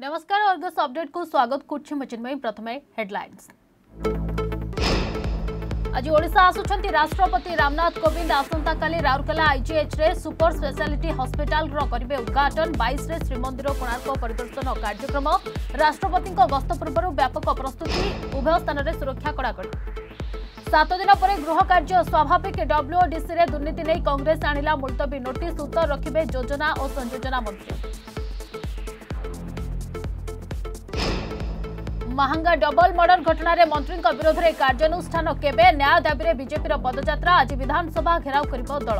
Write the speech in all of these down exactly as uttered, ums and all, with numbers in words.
नमस्कार Argus update को स्वागत करछि। प्रथमे हेडलाइंस। आज ओडिशा आसुछंती राष्ट्रपति रामनाथ कोविंद। आसंता काली राउरकेला आईजीएच रे सुपर स्पेशलिटी हॉस्पिटल करेंगे उद्घाटन। बाईस रे श्रीमंदिर कोणार्क परिदर्शन कार्यक्रम। राष्ट्रपति गस्त पूर्व व्यापक प्रस्तुति। उभय स्थान में सुरक्षा कड़ाकड़ी। सात दिन पर गृह कार्य स्वाभाविक। डब्ल्यूओडीसी रे दुर्नीति नहीं कांग्रेस आणिला मुलतवी नोटिस। उत्तर रखिबे योजना और संयोजना मंत्री। महंगा डबल मर्डर घटन मंत्री विरोध में कार्यानुष्ठान केबे। न्याय दाबी रे बीजेपी पदयात्रा। आज विधानसभा घेराव करिब दल।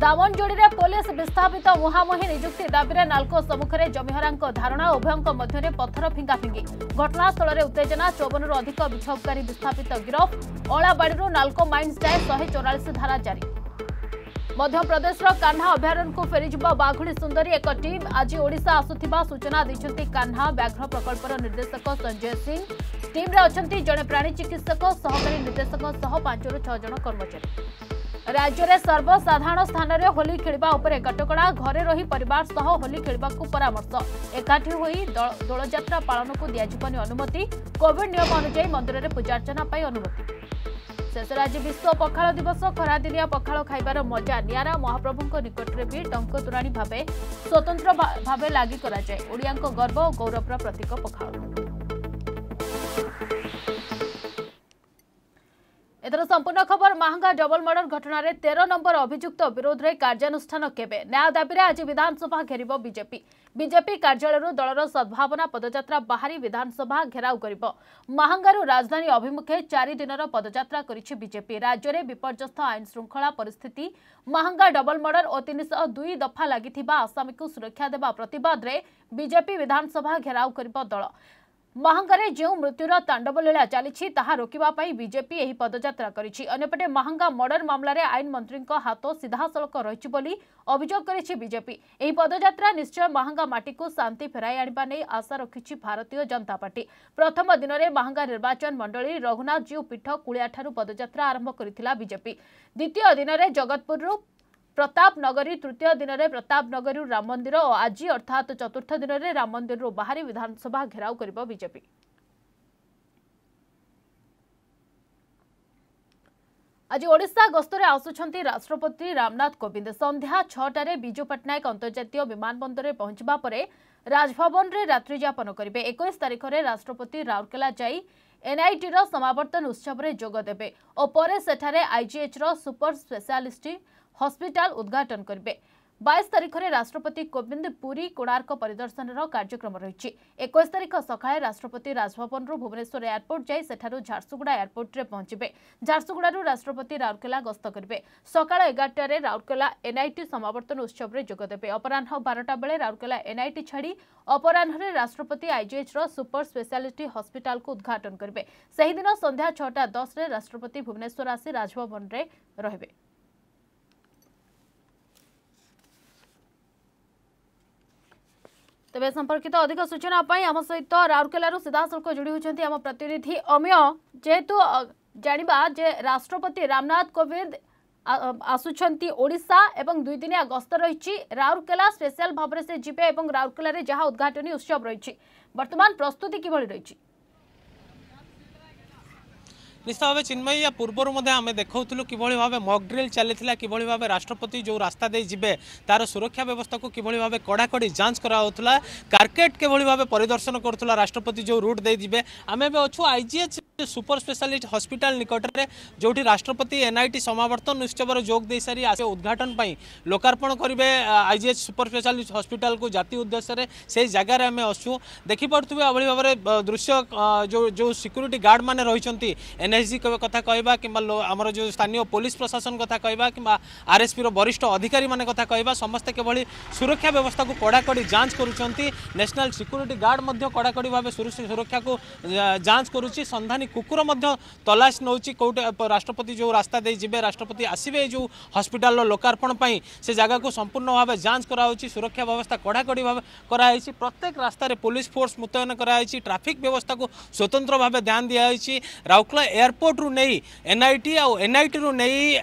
दामनजोड़ी में पुलिस विस्थापित मुहांमुहि निजुक्ति दाबी रे नाल्को सम्मुखें जमिहरा धारणा। उभयों मध्य पथर फिंगाफिंगी। घटनास्थल में उत्तेजना। चौवन रु अधिक विक्षोभकारी विस्थापित गिरफ। अलाबाड़ी नाल्को माइंस जाए शहे चौरालीस धारा जारी। मध्यप्रदेश कान्हा अभयारण्य को फेरीज बाघुड़ी सुंदरी एक टीम। आज ओडिशा आसुथिबा सूचना दैछंती कान्हा व्याघ्र प्रकल्पर निर्देशक संजय सिंह। टीम रे अछंती जणे प्राणी चिकित्सक सहकारी निर्देशक सह पांच रु छह जण कर्मचारी। राज्य में सर्वसाधारण स्थान में होली खेलवा उपर कटकड़ा। घरे रही परिवार सह होली खेलवा को परामर्श। एकाठी होई दोल यात्रा पालन को दियाजिबनी अनुमति। कोविड नियम अनुसार मंदिर में पूजार्चना पाई अनुमति। शेष राज्य विश्व पखाल दिवस। खरादिनिया पखाल खाइबार मजा नियारा। महाप्रभु निकट में भी टंकतोराणी भाव स्वतंत्र भाव लगी कराए। ओडिया गर्व और गौरव प्रतीक पखाल। एथर संपूर्ण खबर। महंगा डबल मर्डर घटना रे तेरह नंबर अभियुक्त विरोध में कार्यानुष्ठान केबे। न्याय दाबी रे आज विधानसभा घेरिबो बीजेपी। बीजेपी कार्यालय दलर सद्भावना पदयात्रा बाहरी विधानसभा घेराव करिबो। महंगारू राजधानी अभिमुखे चार दिनर पदयात्रा करिछि बीजेपी। राज्य में विपर्यस्त आईन श्रृंखला परिस्थिति। महंगा डबल मर्डर और तीन सौ दुई दफा लागिथिबा आसामी को सुरक्षा देवा प्रतिवाद रे बीजेपी विधानसभा घेराव करिबो दल। महंगारे जो मृत्युर तांडव लीला चली ताहा रोकिबा पई बीजेपी एही पदयात्रा करिछि। अन्यपटे महंगा मर्डर मामला रे आईन मंत्री को हाथ सीधासलख रहिछि बोली अभियोग करिछि बीजेपी। एही पदयात्रा निश्चय महंगा माटी को शांति फेराई आनिबा नै आशा रखिछि भारतीय जनता पार्टी। प्रथम दिन में महंगा निर्वाचन मंडली रघुनाथ जीव पीठ कुळियाठारु पदयात्रा आरंभ करिथिला बीजेपी। द्वितीय दिन में जगतपुरु प्रताप नगरी। तृतीय दिन में प्रताप नगरी राम मंदिर और आज अर्थात चतुर्थ दिन में राम मंदिर बाहरी विधानसभा घेराव करिबो बीजेपी। आज ओडिशा गस्तरे आसुछंती राष्ट्रपति रामनाथ कोविंद। संध्या छटार बिजू पट्टनायक अंतर्जातीय विमानबंदर में पहुंचवा परे राजभवन में रात्रि यापन करेंगे। इक्कीस तारीख में राष्ट्रपति राउरकेला जाई एनआईटी समावर्तन उत्सव में जोग देबे और परे सेठारे आईजीएच सुपर स्पेशलिटी हॉस्पिटल उद्घाटन करेंगे। बाईस तारीख में राष्ट्रपति कोविंद पुरी कोणार्क परिदर्शन कार्यक्रम रही। इक्कीस तारीख सकाळे राष्ट्रपति राजभवन भुवनेश्वर एयरपोर्ट जाई सेठारु झारसुगुड़ा एयरपोर्ट में पहुंचे। झारसुगुड़ू राष्ट्रपति राउरकेला गस्त करेंगे। सकाळ एगारटे राउरकेला एनआईटी समावर्तन उत्सव में जोग देबे। अपराह बारटा बेले राउरकेला एनआईटी छाड़ी अपराह राष्ट्रपति आईजीएच सुपर स्पेशलिटी हॉस्पिटल को उद्घाटन करेंगे। सही दिन संध्या छटा दस राष्ट्रपति भुवनेश्वर आसी राजभवन में रहिबे। तेज संपर्कित अधिक सूचना आम सहित राउरकेलू सीधासख जोड़ी होती आम प्रतिनिधि अम्य। जेहेतु जाना जे राष्ट्रपति रामनाथ कोविंद आसुछंती ओडिशा एवं दुई दिनिया गस्त रही। राउरकेला स्पेशल भाव से जी और राउरकेलें जहाँ उद्घाटन उत्सव रही बर्तमान प्रस्तुति किभली रही। निश्चित भाव चिन्मयी या पूर्व आम देखा कि भाव मॉक ड्रिल चलता कि भाव राष्ट्रपति जो रास्ता दे जीवे तार सुरक्षा व्यवस्था को कि भाव कड़ाकड़ी जांच कराला। कार्केट किभली भाव परिदर्शन करुला राष्ट्रपति जो रूट दे जीवे। आम एचु आईजीएच सुपर स्पेशलिस्ट हॉस्पिटल निकट में जो राष्ट्रपति एनआईटी समावर्तन उत्सव जोग दे सारी आस उद्घाटन लोकार्पण करेंगे। आईजीएच सुपर स्पेशलिस्ट हॉस्पिटल को जाति उद्देश्य से जगार आम असु देखिपुवे अभी भाव दृश्य जो जो सिक्यूरीटी गार्ड मैंने रही एनएसजी कथा कहवा कि आमर जो स्थानीय पुलिस प्रशासन कथा कहवा कि आरएसपी वरिष्ठ अधिकारी मान कथा कहवा समस्ते केवल सुरक्षा व्यवस्था को कड़ाकड़ी जांच करुँच। नेशनल सिक्यूरीटी गार्ड कड़ाकड़ी भाव सुरक्षा को जांच करुच्ची। संधानी कुकुर तलाश नौ कौटे राष्ट्रपति जो रास्ता दे जीवे राष्ट्रपति आसवे जो हॉस्पिटल लोकार्पण से जगह को संपूर्ण भाव जांच कराई। सुरक्षा व्यवस्था कड़ाकड़ी भाव कराई। प्रत्येक रास्तार पुलिस फोर्स मुतयन कराई। ट्राफिक व्यवस्था को स्वतंत्र भाव ध्यान दिखाई। राउरकेला एयरपोर्ट रु नहीं एनआईटी आउ एनआईटी रु नहीं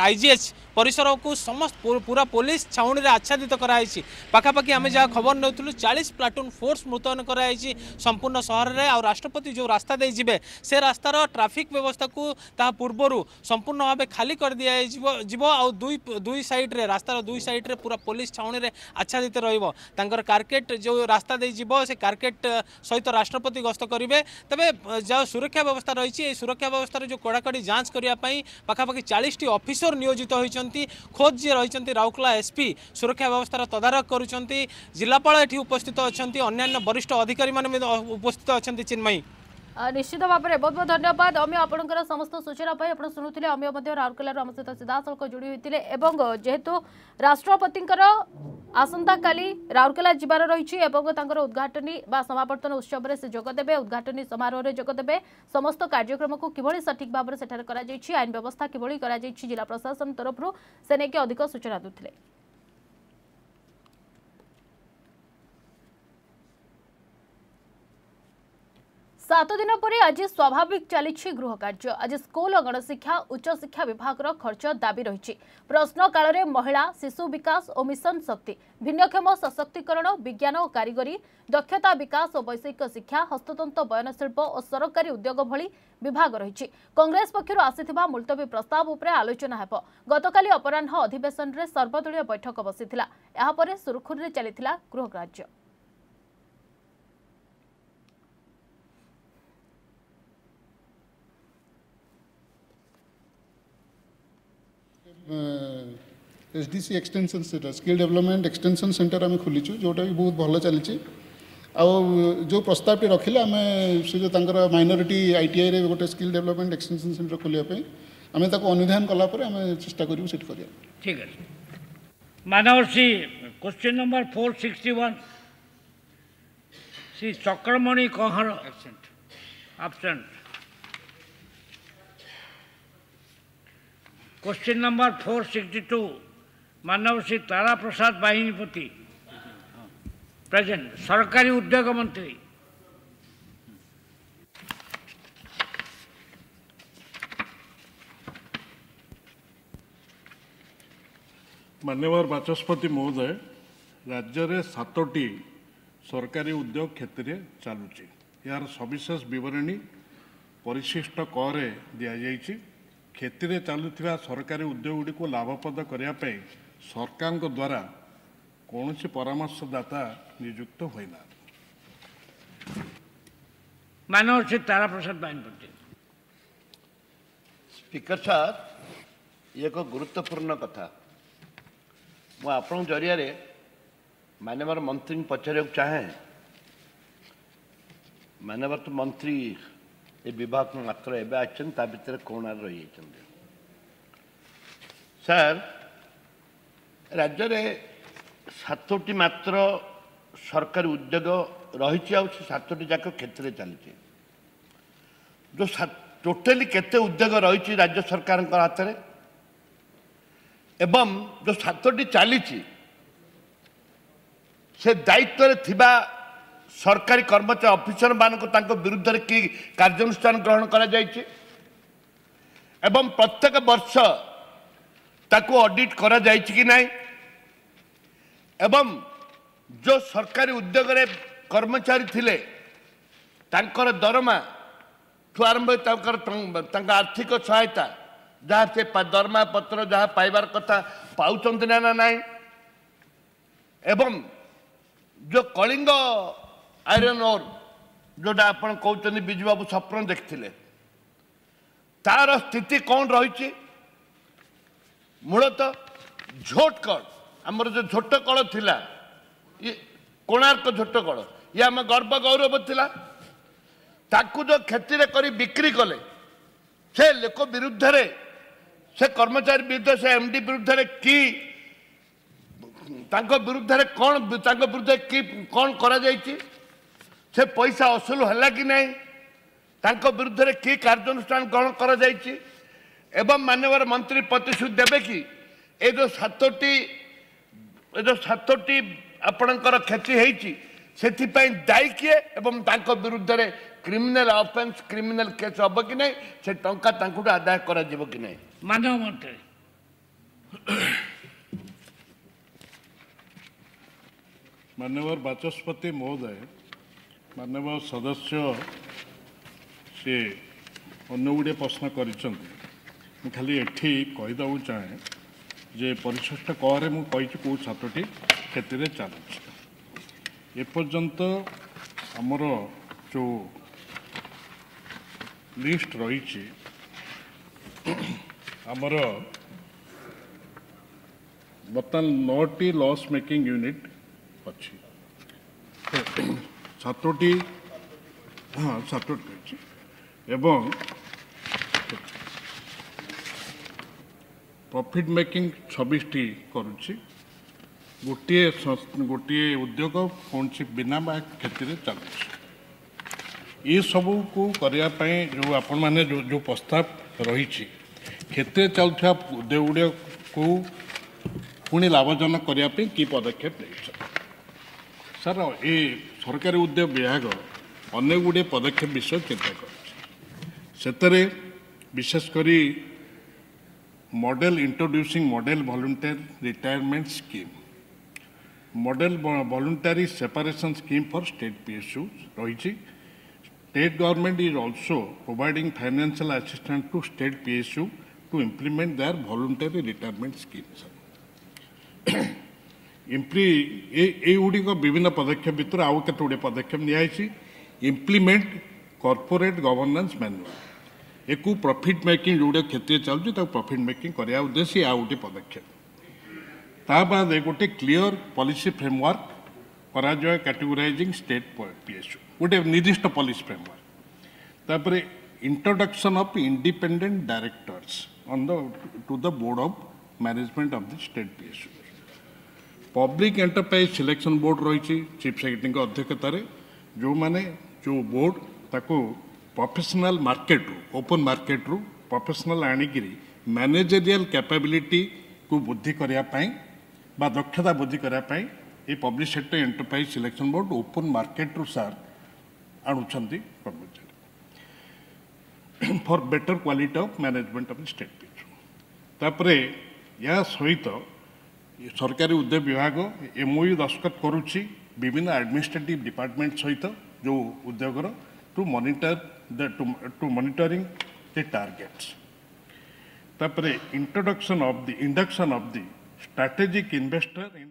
आईजीएच परिसर को समस्त पूरा पुलिस छाउणी आच्छादित कराई पखापाखि आम जहाँ खबर नौलू चालीस प्लाटून फोर्स मुतयन कराई संपूर्ण सहर में। आ राष्ट्रपति जो रास्ता दे जीवे से रास्तार ट्राफिक व्यवस्था को पूर्व संपूर्ण भाव खाली कर दिया दुई सैड्रे रास्तार दुई सैड्रे पूरा पुलिस छाउणी में आच्छादित रहा कार्केट जो रास्ता दे से कार्केट सहित राष्ट्रपति गस्त करेंगे। तेज जो सुरक्षा व्यवस्था रही सुरक्षा व्यवस्था जो कड़ाकड़ी जांच करने पखापाखि चालीस अफिसर नियोजित होती खोद जी रही राउरकेला एसपी सुरक्षा व्यवस्थार तदारख करुँच जिलापाल ये उपस्थित अच्छा अन्य वरिष्ठ अधिकारी मैंने उपस्थित अच्छा। चिन्मयी निश्चित भाव में बहुत बहुत धन्यवाद अम्य आपंकर समस्त सूचना आप शुणुते अम्य राउरकेलू आम सहित सीधासख जोड़ी होते जेहेतु राष्ट्रपति आसंता काली राउरकेला जिबार रही उद्घाटन बा समावर्तन उत्सव में से जोगदेवे उद्घाटन समारोह में जोगदेवे समस्त कार्यक्रम को किभली सठिक भाव में सेठार करा जायछि आईन व्यवस्था किभली करा जायछि जिला प्रशासन तरफ से नेके अधिक सूचना दूथिले। सात दिन पर आज स्वाभाविक चली गृह कार्य आज स्कूल और गणशिक्षा उच्च शिक्षा विभाग खर्च दाबी रही प्रश्न काल में महिला शिशु विकास और मिशन शक्ति भिन्नक्षम सशक्तिकरण विज्ञान और कारीगरी दक्षता विकास और वैषयिक शिक्षा हस्ततंत्र बयन शिल्प और सरकारी उद्योग भली विभाग रही। कांग्रेस पक्षर आसीथिबा मुलतवी प्रस्ताव उपरे आलोचना हेब गतकाली अपराह अधिवेशन में सर्वदलीय बैठक बसीथिला यापर सुरखुरी में चली गृह कार्य। SDC extension centre skill development extension centre आम खोलीचु जोटा भी बहुत भल चली जो प्रस्तावटी रखिले आम से जो तांकर माइनॉरिटी आईटीआई रे गोटे स्किल डेवलपमेंट एक्सटेंशन सेंटर खोलिया आम ताको अनुधान कलापर आम चेष्टा करूँ से ठीक है। मानवश्री question number four sixty one Shri Chakramani Kahar absent. Question number four sixty two मानव श्री तारा प्रसाद वाहिनीपति प्रेजेंट सरकारी उद्योग मंत्री। माननीय बाचस्पति महोदय राज्य में सातटी सरकारी उद्योग क्षेत्र में चलुची यार सविशेष बरणी परिशिष्ट कर दि क्षेत्र चलुवा सरकारी उद्योग गुड़ी को लाभप्रद करने सरकार द्वारा कौन सी परामर्शदाता नियुक्त होना मानव श्री तारा प्रसाद वाहिनीपति। स्पीकर साहब एक गुरुत्वपूर्ण कथा मु आप जरिया मानवर मंत्री पचार चाहे मानवर तो मंत्री ये विभाग मात्र एवं आचन ता भर कोण रही सर राज्य में सातटी मात्र सरकारी उद्योग रही आतटी जाक क्षेत्र चलती जो टोटाली केते उद्योग रही राज्य सरकार हाथ में एवं जो सातटी चली से दायित्व थिबा सरकारी कर्मचारी अफिसर मानक विरुद्ध कि कार्यानुष्ठान ग्रहण करा जायछि एवं प्रत्येक वर्ष ताको ऑडिट करा जायछि कि नहीं एवं जो सरकारी उद्योग रे कर्मचारी थिले तांकर दरमा ठू आरंभ तांकर तांका आर्थिक सहायता जहाँ से दरमा पत्र जहाँ पाइबार कथा पाउछन्ते ना नहीं एवं जो कलिंग आयरन ओर जोटा आप कहते बिजू बाबू स्वप्न देखते तार स्थिति कौन रही मूलत झोट कल आमर जो झोट कल थिला ये कोणार्क झोट कल ये आम गर्व गौरव थिला ताकू जो खेती कर बिक्री कले से लोक विरुद्ध से कर्मचारी विरुद्ध से एमडी विरुद्ध की तांको विरुद्ध कौन तांको विरुद्ध की कौन करा जायछि से पैसा असुल है कि नहीं तांको विरुद्ध की कार्यानुष्ठान ग्रहण करा जायछि एवं माननीय मंत्री प्रतिश्रुति देवे कि ए जो सातटी ए जो सातटी आपणकर खेती होती से दायी किए एवं तांको विरुद्ध क्रिमिनाल ऑफेंस क्रिमिनाल केस हम कि नहीं से टंका तांकुटा आदाय करा जिवो कि नहीं माननीय मंत्री। माननीय वाचस्पति महोदय, माननीय सदस्य से अन्य प्रश्न कर खाली एठी कहीदा चाहे जे परिशिष्ट कहे मुझे कौ छात्री क्षेत्र चलुच एपर्यंत आमर जो लिस्ट रही आमर बर्तमान नौटी लॉस मेकिंग यूनिट अच्छी छात्री हाँ छात्री एवं प्रॉफिट मेकिंग छब्बीस टी करुच्ची गोटे गोटे उद्योग कौन बिना क्षेत्र चलुच ये सब को करने जो आपण मैंने जो, जो प्रस्ताव रही क्षेत्र चलुवा उद्योग गुड़िया को पुणी लाभजनक करने कि पदक्षेप नहीं सर ये सरकारी उद्योग विभाग अनेक गुड़े पदक्षेप विषय चिंता कर विशेषकर model introducing model volunteer retirement scheme model voluntary separation scheme for state PSU रही state government is also providing financial assistance to state PSU to implement their voluntary retirement scheme इम्प्लीगुड़ी विभिन्न पदक्षेप भितर आउ कत गुड़े पदक्षेप नियाई इम्प्लीमेंट कॉर्पोरेट गवर्नेंस मैनुअल एक प्रॉफिट मेकिंग जोड़े क्षेत्र चलुच्छे ताको प्रॉफिट मेकिंग करने उद्देश्य आ गोटे पदक्षेप ता बाद गोटे क्लीयर पॉलिसी फ्रेमवर्क करा जाए कैटेगोराइजिंग स्टेट पीएसयू गोटे निर्दिष्ट पॉलिसी फ्रेमवर्क तापरे introduction of independent directors on the to the board of management of the state PSU public enterprise selection board रही चीफ सेक्रेटरी अध्यक्षतार जो मैंने जो बोर्ड ताको प्रोफेशनल मार्केट रू ओपन मार्केट रू प्रोफेशनल आणिकी मैनेजेरियल कैपेबिलिटी को बुद्धि करने बा दक्षता बुद्धि करने ये public sector enterprise selection board open market रू सार आणुछंती कर्मचारी for better quality of management of state PSU तापरे या सहित सरकारी उद्योग विभाग एमओयू दस्तखत करुच्ची विभिन्न एडमिनिस्ट्रेटिव डिपार्टमेंट सहित जो उद्योगर to monitor the to to monitoring the targets तापरे introduction of the induction of the strategic investor in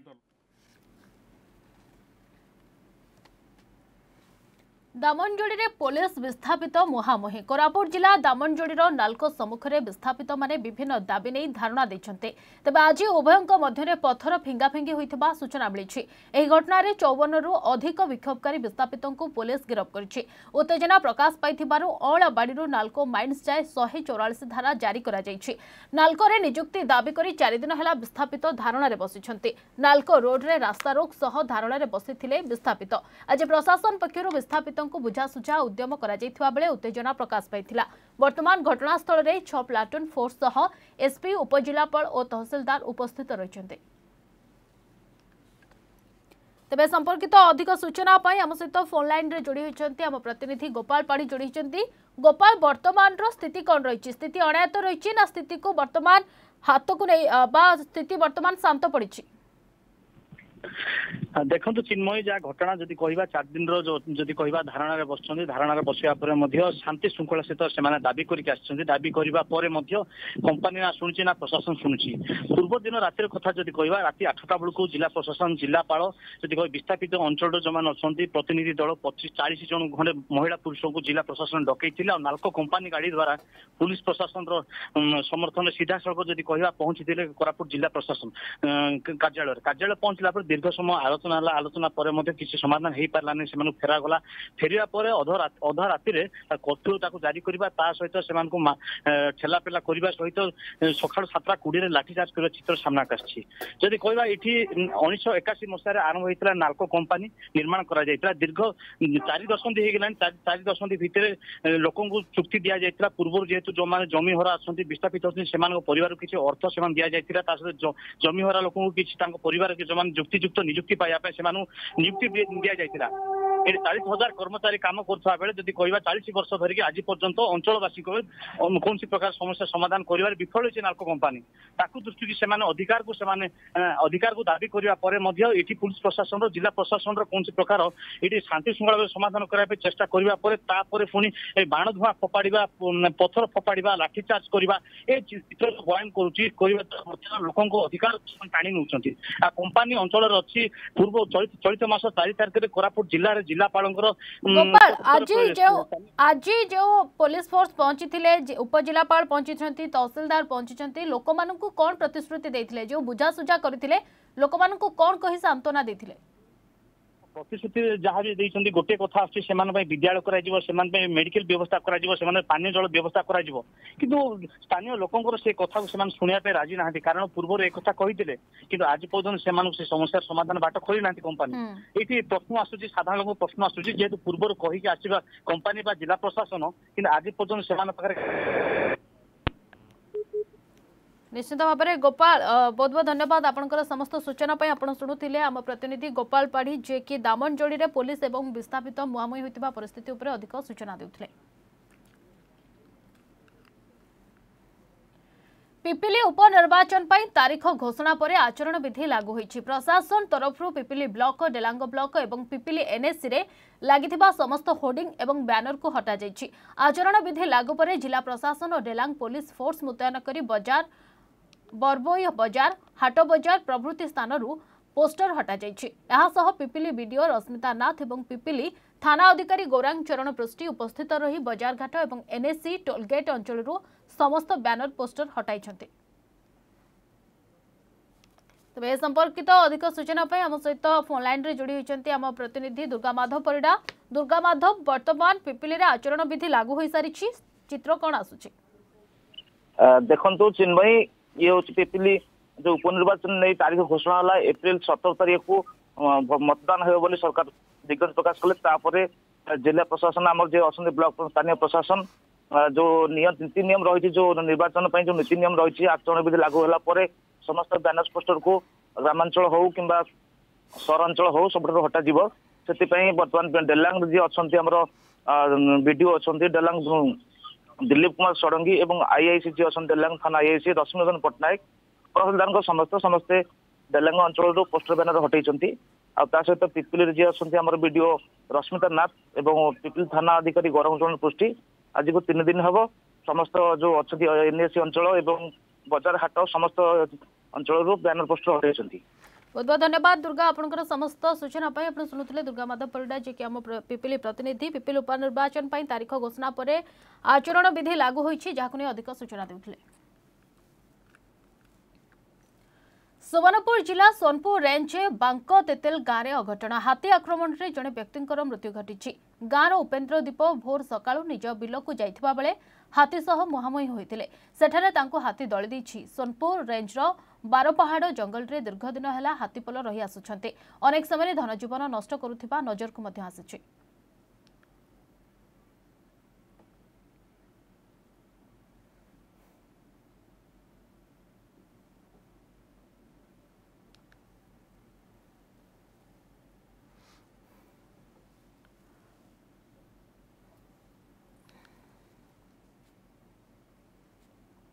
Damanjodi police विस्थापित मुहांमुही कोरापुट जिला दामनजोड़ीर नालको सम्मुखें विस्थापित माने विभिन्न दाबी नहीं धारणा देते तेज आज उभयों मध्य पथर फिंगाफिंगी होता सूचना मिली घटना में चौवन रु अधिक विक्षोभकारी विस्थापितों को पुलिस गिरफ्त कर उत्तेजना प्रकाश पाई अणबाड़ी नालको माइन्स जाए शहे चौरास धारा जारी नालको में नियुक्ति दाबी कर चारिदिन है विस्थापित धारणा बसी नालको रोड में रास्तारोक सह धारणा बसी विस्थापित आज प्रशासन पक्षर विस्थापित को बुझासुझा उद्यम बेले उत्तेजना प्रकाश पाई वर्तमान घटनास्थल में छह प्लाटून फोर्स सह एसपी उपजिलापाल और तहसीलदार उपस्थित रहिसंते तबे संपर्कित अधिक सूचना पाई हम सहित फोन लाइन रे जोड़ी होइसंते हम प्रतिनिधि गोपाल पाड़ी जोड़ी होइसंते गोपाल वर्तमान रो स्थिति कोन रहिछि स्थिति अणायत रहिछि ना स्थिति को वर्तमान हाथ को नै बा स्थिति वर्तमान शांत पड़िछि देखु चिन्मय जहाँ घटना जदि कह चार दिन रोदी कह धारणा बसुँच धारणा बसवा शांति श्रृंखला सहित से दाबी करके दाबी करने कंपानी ना शुणी ना प्रशासन शुणुची पूर्व दिन रात कथा जब कह रात आठटा बेलू जिला प्रशासन जिलापाल जब कह विस्थापित अंचल जो मैंने प्रतिनिधि दल पचिश चालीस जन खंडे महिला पुरुषों को जिला प्रशासन डकई और नालको कंपानी गाड़ी द्वारा पुलिस प्रशासन समर्थन सीधा सड़क जब कह पहुंची कोरापुट जिला प्रशासन कार्यालय कार्यालय पहुंचला दीर्घ समय आलोचना आलोचना आलोचना पर मध्य किसी समाधान हो पारानी से फेरा गला फेरिया पर अधा राति कर्फ्यू ताकू जारी करने सहित से ठेलापेला करने सहित सका सातटा कोड़े लाठीचार्ज कर चित्र सामना आसी जदि कह उन्नीस एकाशी मसीह आरंभ होता नालको कंपानी निर्माण कर दीर्घ चार दशंधि होगा चार दशंधि भितर लोक चुक्ति दि जाता पूर्व जेहतु जो मैंने जमीहरा आसती विस्थापित होती से परिवार किसी अर्थ से दि जाता जमीहरा लोक किसी पर जो जुक्तियुक्त नियुक्ति पाया से नियुक्ति दि जाता এটি চাশ হাজার কর্মচারী কাম করুয়া বেড়ে যদি কহা চাশ বর্ষ ধরিকি আজ পর্যন্ত অঞ্চলবাসী কোনসি প্রকার সমস্যা সমাধান করিবার বিফল হয়েছে নার্কো কোম্পানি। তাকে দৃষ্টি সে অধিকার অধিকার দাবি করা পরে এটি পুলিশ প্রশাসন জেলা প্রশাসনর কোনসি প্রকার এটি শান্তি শৃঙ্খলা সমাধান করার চেষ্টা করা পরে তাপরে পুনি এই বাণ ধুয়া ফোপাড়া পথর ফোপাড়া লাঠিচার্জ করা এই চিত্র বয়ান করুচি লোক অধিকার টাণি নেওয়া আর কোম্পানি অঞ্চলের অছি পূর্ব চলিত মাস চারি তারিখে কোরাপুট জেলার जिलापालंकर आज जो आज जो पुलिस फोर्स पहुंची थिले उपजिलापाल पहुंची छंती तहसीलदार पहुंची छंती लोक मानन को कोन प्रतिश्रुति देथिले जो बुझा सुझा करथिले लोक मानन को कोन कहि सांत्वना देथिले प्रतिश्रुति जहाँ भी देखते गोटे कथा आसान विद्यालय कर मेडिकल व्यवस्था कर पानी जल व्यवस्था कर स्थानीय लोकंर से कथा को शुणापी राजी ना कारण पूर्व एक कथा कहते कि आज पर्यटन से समस्या समाधान बाट खोली ना कंपानी ये प्रश्न आसूस साधारण लोक प्रश्न आसूस जेहतु पूर्व कहीकि आसवा कंपानी जिला प्रशासन कि आज पर्यटन से निश्चित भाव में गोपाल बहुत बहुत धन्यवाद आपंकर समस्त सूचना पर शुणुते आम प्रतिनिधि गोपाल पाढ़ी जे कि दामन जोड़ी में पुलिस एवं विस्थापित मुहांमुही होता परिस्थिति उपरे अधिक सूचना देउथिले। पिपिली उपनिर्वाचन पर तारीख घोषणा पर आचरण विधि लागू होती प्रशासन तरफ पिपिली ब्लॉक डेलांग ब्लॉक और पिपिली एनएससी रे लागिथिबा समस्त होर्डिंग एवं बैनर को हटा जाइछि। आचरण विधि लागू पर जिला प्रशासन और डेलांग पुलिस फोर्स मुतयन कर बजार बरबोई बजार हाट बजार प्रभृति स्थान पोस्टर हटा जाइछि। पिपिली बीडीओ रश्मिता नाथ और पिपिली थाना अधिकारी गौरांग चरण पृष्ठी उपस्थित रही बजारघाट और एनएससी टोलगेट अंचल समस्त बैनर पोस्टर हटाई। तेज संपर्कित तो अधिक सूचना आम सहित तो फोन लाइन रे जोड़ी होती आम प्रतिनिधि दुर्गा माधव परिडा। दुर्गा माधव बर्तमान पिपिली आचरण विधि लागू हो सारी चित्र कौन आसूस देखो चिन्मयी ये हूँ पिपिली जो उपनिर्वाचन नहीं तारीख घोषणा होला एप्रिल सतर तारीख को मतदान हो सरकार दिग्गज प्रकाश कले जिला प्रशासन आम जो अच्छा ब्लॉक स्थानीय प्रशासन जो नीति नियम रही जो निर्वाचन जो नीति नियम रही आचरण विधि लागू होगा समस्त बैनर पोस्टर को ग्रामांचल हो कि सहरांचल हो सब हटा से बर्तमान डेलांग जी अच्छा आम विडीओ अच्छा डेलांग दिलीप कुमार षडंगी और आईआईसी जी अच्छा डेलांग थाना आईआईसी रश्मिरंजन पट्टनायक तहसीलदार समस्त समस्ते डेलांग अंचल पोस्टर बैनर हटाई आहित पिपिली जी अच्छा आम विडीओ रश्मिता नाथ और पिपिली थाना अधिकारी गौरव चरण पृष्ठी आज को तीन दिन हम समस्त जो अच्छा एनएससी अंचल और बजार हाट समस्त अंचल बैनर पोस्टर हटाई। बहुत बहुत धन्यवाद दुर्गा आपंकर समस्त सूचना पर शुणुते दुर्गा माधव परिडा जी कि आम पिपिली प्रतिनिधि। पिपिली उपनिर्वाचन पर तारीख घोषणा पर आचरण विधि लागू होती जहां अधिक सूचना देते। सुवर्णपुर जिला सोनपुर रेंज बांक तेतेल गाँव अघटन हाथी आक्रमण में जड़े व्यक्ति मृत्यु घटी। गाँव उपेन्द्र दीप भोर सका निज बिल को जाता बेले हाथी सह मुहांमुही होते हाथी दली। सोनपुर रेंजर बारपहाड़ जंगल में दीर्घदिन है हाथीपल रही आसुंच अनेक समय धनजीवन नष्ट करुवा नजर को आसी।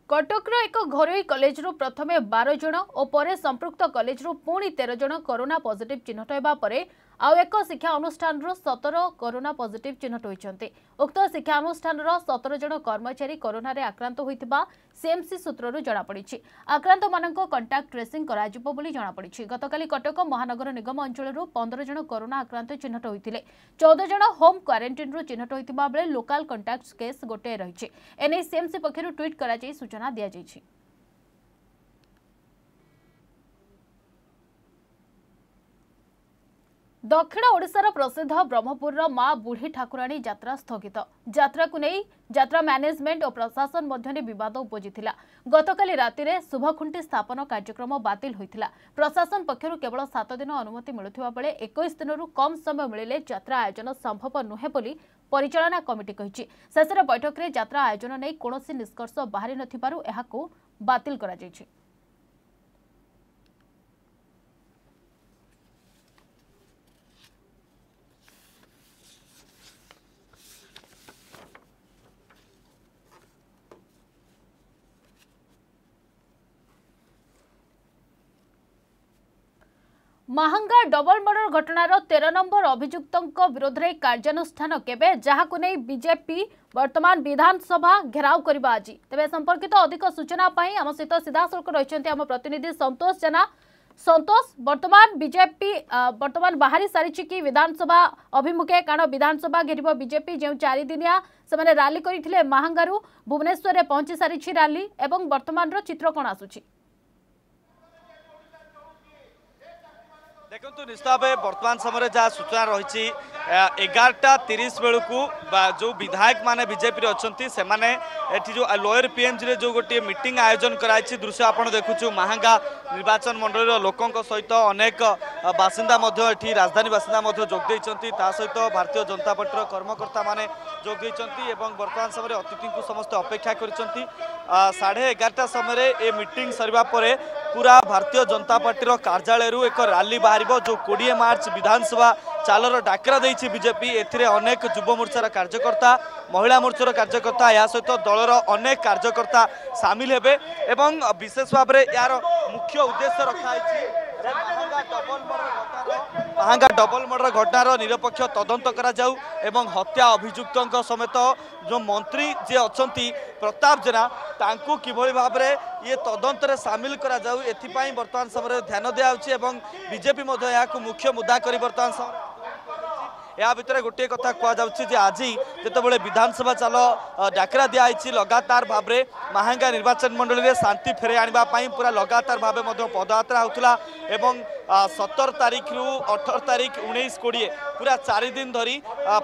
कटक एक घरोई कलेज प्रथम बार जन और परे संपृक्त कलेज पुणी तेर जन कोरोना पॉजिटिव चिन्हट होगापर आउ एक शिक्षा अनुष्ठान सतर कोरोना पॉजिटिव चिन्हट होती। उक्त शिक्षा अनुष्ठान सतर जन कर्मचारी कोरोना रे आक्रांत होता सीएमसी सूत्रु जमापड़ी। आक्रांत मान कंटाक्ट ट्रेसिंग जमापड़ी। गतकाली कटक महानगर निगम अंचल पंद्रह जन कोरोना आक्रांत चिन्हट होते चौदह जन होम क्वारेन्टीन चिन्हट होता बेले लोकाल कंटाक्ट केस गोटे रही एने सीएमसी पक्षर ट्विट कर सूचना दिया जायछि। दक्षिण ओडिशार प्रसिद्ध ब्रह्मपुरर माँ बुढ़ी ठाकुराणी यात्रा स्थगित। यात्रा को नहीं यात्रा मैनेजमेंट और प्रशासन मध्य विवाद उपजिता। गतकाली राति रे शुभखुंटी स्थापन कार्यक्रम बातिल होता। प्रशासन पक्षर केवल सात दिन अनुमति मिलुवा बेले इक्कीस दिन कम समय मिले यात्रा आयोजन संभव नुहे बोली परिचालना कमिटी कही। शेष बैठक में यात्रा आयोजन नहीं कौन निष्कर्ष बाहरी नथिबारु एहाको बातिल करा जायछि। महांगा डबल मर्डर घटनार तेरह नंबर अभियुक्त विरोध में कार्यानुष्ठान केबे जहाकु नै बीजेपी वर्तमान विधानसभा घेराव करबा आज तेज संपर्कित अधिक सूचना पाई आम सहित सीधा सड़क रही आम प्रतिनिधि संतोष जेना। संतोष, वर्तमान बीजेपी वर्तमान बाहरी सारी कि विधानसभा अभिमुखे कारण विधानसभा घेर बीजेपी जो चारिदिनिया से राली करते महांगारू भुवनेश्वर में पहुंची सारी राली एवं वर्तमान चित्र कौन आसूची? देखु निश्चित भाव वर्तमान समय जहाँ सूचना रही एगारटा तीस बेलू जो विधायक माने बीजेपी अच्छा से माने जो लोअर पीएमजी जो गोटे मीटिंग आयोजन कराई दृश्य आपण देखु महांगा निर्वाचन मंडल लोकों सहित अनेक बासिंदा राजधानी बासिंदा जोगदे सहित भारतीय जनता पार्टी कर्मकर्ता माने जोगदे वर्तमान समय अतिथि को समस्त अपेक्षा कर साढ़े एगारटा समय ये मीटिंग सर पूरा भारतीय जनता पार्टी कार्यालय एक रैली बाहर जो कोड़े मार्च विधानसभा चालर डाकरा देछि बीजेपी एथिरे अनेक युवा मोर्चार कार्यकर्ता महिला मोर्चार कार्यकर्ता या सहित दलर अनेक कार्यकर्ता सामिल हेबे एवं विशेष भाव में यार मुख्य उद्देश्य रखाई महांगा डबल मर्डर घटनार निरपेक्ष तदंत कराऊ एवं हत्या अभियुक्तों समेत जो मंत्री जे अच्छा प्रताप जेना तांकू किभली भाव में ये तदंत सामिल कराऊ एथिपाई वर्तमान समय ध्यान दियाउछि एवं बीजेपी मध्य याकु मुख्य मुद्दा करी वर्तमान समय या भितर गोटे कथा कहुचे आज जितेबाला विधानसभा चाल डाकरा दिखाई लगातार भाव में महांगा निर्वाचन मंडल में शांति फेरे आने पूरा लगातार भाव में पदयात्रा होता एवं सतर तारीख रु अठर तारीख उन्नीस कोड़े पूरा चार दिन धरी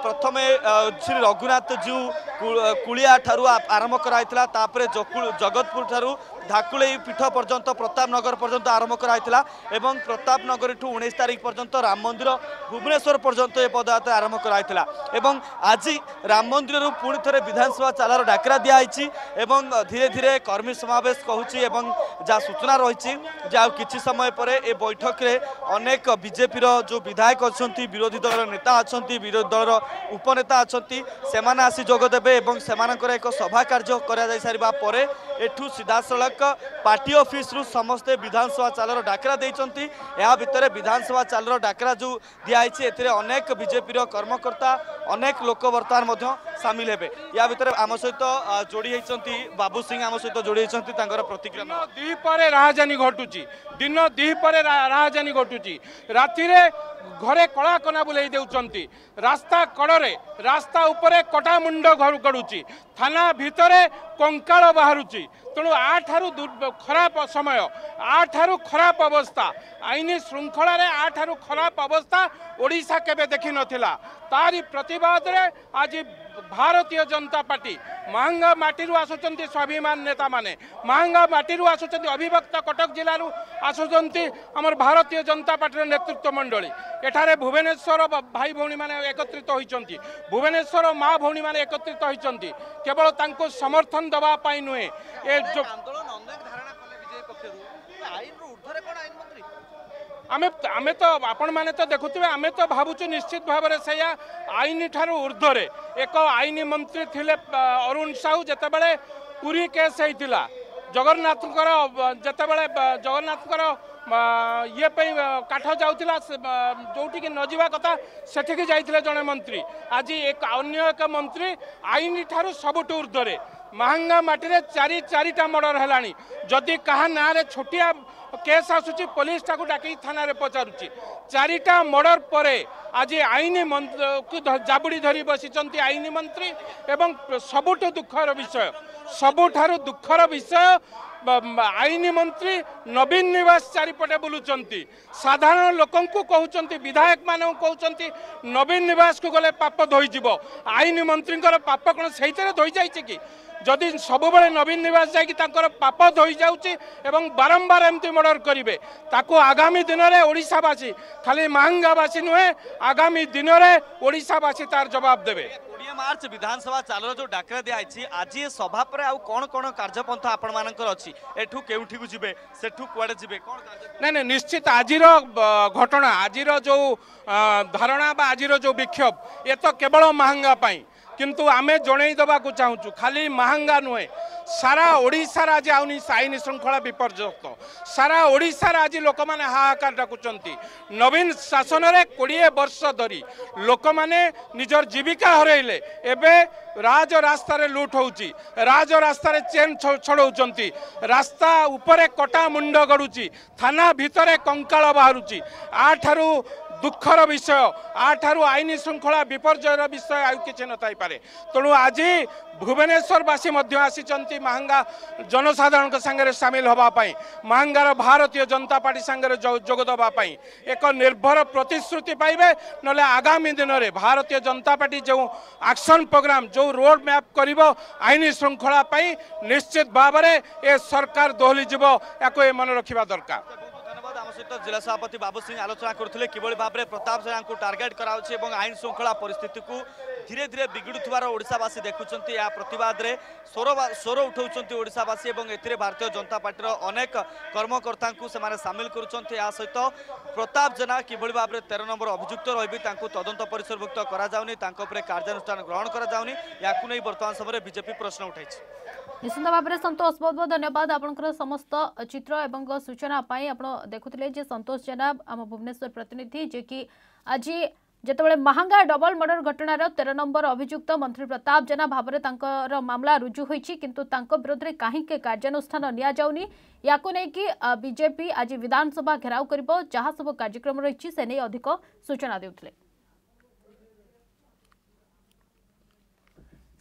प्रथम श्री रघुनाथ जू कूलिया ठारू आरंभ कराइला जगतपुर ठारू धाकुलेई पीठ पर्यंत प्रतापनगर पर्यंत आरंभ कराइला एवं प्रतापनगर ठू उन्नीस तारीख पर्यंत राम मंदिर भुवनेश्वर पर्यंत ये पदयात्रा आरंभ कराइला एवं आज राम मंदिर पुणी थे विधानसभा चालार डाकरा दिखाई एवं धीरे धीरे कर्मी समावेश कहूँ एवं जहाँ सूचना रही कि समय पर ए बैठक में अनेक बीजेपी जो विधायक अच्छा विरोधी दल नेता अच्छा विरोधी दल उपनेता अच्छा से आसी जोगदेवे से एक सभा कार्य कर एठू सीधासख पार्टी ऑफिस रु समस्ते विधानसभा चालर डाकरा देइचंती या भितर विधानसभा चालर डाकरा जो दिखाई एतिर अनेक बीजेपी कर्मकर्ता अनेक लोक वर्तमान मध्य सामिल हेबे या भितर आम सहित जोड़ी होती बाबू सिंह आम सहित जोड़ी होती प्रतिक्रिया दीपरे राहजानी घटुची दिन दीपरे राहजानी घटुची राति घरे कला कना बुले देउचंती रास्ता कड़े रास्ता उपरे कटा मुंड घर गड़ुची थाना भितरे कंकाल बाहरुची तेणु आ ठारू खराब समय आ ठारू खराब अवस्था आईन श्रृंखला रे आ ठारू खराब अवस्था ओडिशा केबे देखि नथिला तारी प्रतिवाद रे आज भारतीय जनता पार्टी महंगा माटी आसुचंती स्वाभिमान नेता माने महंगा माटी आसुचंती अभिभक्त कटक जिलू आसुचंती आमर भारतीय जनता पार्टी नेतृत्व मंडली एठारे भुवनेश्वर भाई भौणी माने एकत्रित होइचंती भुवनेश्वर माँ भौणी माने एकत्रित होइचंती केवल तांको समर्थन दबा पाई नुहे ए जो आमे आमे तो आपण माने तो देखुथिबे आमे तो भाबुछु निश्चित भाव में से आईन ठारू ऊर्धरे एक आईन मंत्री थिले अरुण साहू जेतेबेले पूरी केस होइतिला जगन्नाथ जेतेबेले जगन्नाथ ये काठ जाऊला जोटिक नजीवा कथा सेठिकी जाइतिले जने मंत्री आज एक अन्य एक मंत्री आईन ठारू सबुठ ऊर्धरे महंगा माटी रे चारि चारिटा मर्डर हेलानी जदि कहा ना रे छोटिया केस आसूची पुलिस टाकू डाकी थाना रे पचारुची चारिटा मर्डर परे आज आईन मंत्री जाबुड़ी धरी बसिचंती आईन मंत्री एवं सबुठ दुखर विषय सबुठार दुखर विषय आईन मंत्री नवीन निवास चारिपटे बुलुचंती साधारण लोकों को कहउचंती विधायक मानों कहउचंती नवीन निवास को गले पाप धोई जीवो आईन मंत्री पाप कौन सही धोई जाइए कि जदि सबुबले नवीन निवास जाकर पाप धोई जाऊँगी एवं बारंबार एमती मर्डर करेंगे ताकू आगामी दिन में ओडिशावासी खाली महंगावासी नुहे आगामी दिन में ओडिशावासी तार जवाब देवे। मार्च विधानसभा चालर जो डाकरा दिखाई आज ये सभा पर आउ कौन कौन कार्यपंथ आपण मान अच्छी एठू केउठिकु जिबे सेठू कुआडे जिबे कोन नै नै निश्चित आज घटना आज जो धारणा बा आज जो विक्षोभ ये तो केवल महंगा पाई किंतु आमे जणई दबाकू चाहूँ खाली महंगा नुहे सारा ओडिशा आज आउनी आईन श्रृंखला विपर्यस्त सारा ओडिशा आज लोक मैंने हाहाकार डाकुंट नवीन शासन में कोड़े वर्ष धरी लोक मैंने निजर जीविका हरइले एवं राज रास्तार लुट हो राज रास्तार चेन छड़ौंट रास्ता उपरे कटा मुंड गड़ुची थाना भितर कंकाल बाहर आठारू दुखर विषय आठारू आईन श्रृंखला विपर्ययर विषय आउ कि न थाईपे तेणु आज भुवनेश्वरवासी आसी महांगा जनसाधारण सांगे सामिल होगापाई महांगार भारतीय जनता पार्टी सांगे जोगदापाई एक निर्भर प्रतिश्रुति पाइबे ना आगामी दिन में भारतीय जनता पार्टी जो एक्शन प्रोग्राम जो रोड मैप कर आईन श्रृंखला निश्चित भाव में ए सरकार दोहली जीव या मन रखा दरकार। जिला सभापति बाबू सिंह आलोचना करते किभली भाव में प्रताप जेना को टार्गेट कराउछे और आईन श्रृंखला परिस्थिति को धीरे धीरे बिगड़ुथुवार ओडिशावासी देखुछन्ती या प्रतिवाद रे स्वर स्वर उठाउछन्ती ओडिशावासी एवं एथिरे भारतीय जनता पार्टी रो अनेक कर्मकर्ता को सेमाने सामिल करुछन्ती। या सहित प्रताप जेना किभली भाव में तेरह नंबर अभियुक्त रहिबे तांको तदंत परिसरभुक्त करा जाउनी तांको उपरे कार्यानुष्ठान ग्रहण करा जाउनी याकु नै वर्तमान समय रे बीजेपी प्रश्न उठाइछ। निश्चित भाव में संतोष बहुत बहुत धन्यवाद आपंकर समस्त चित्र एवं सूचना आप देखुले जे संतोष जेना आम भुवनेश्वर प्रतिनिधि जे कि आज जितेबाला महांगा डबल मर्डर घटनार तेरह नंबर अभियुक्त मंत्री प्रताप जेना भाव में मामला रुजु होती किंतु विरोध में कहीं कार्यानुष्ठान नि याकूकि बीजेपी आज विधानसभा घेराव कर जहाँ सब कार्यक्रम रही से नहीं अधिक सूचना देते।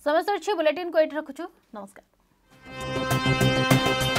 समस्त अच्छी बुलेटिन को ये रखुचु नमस्कार।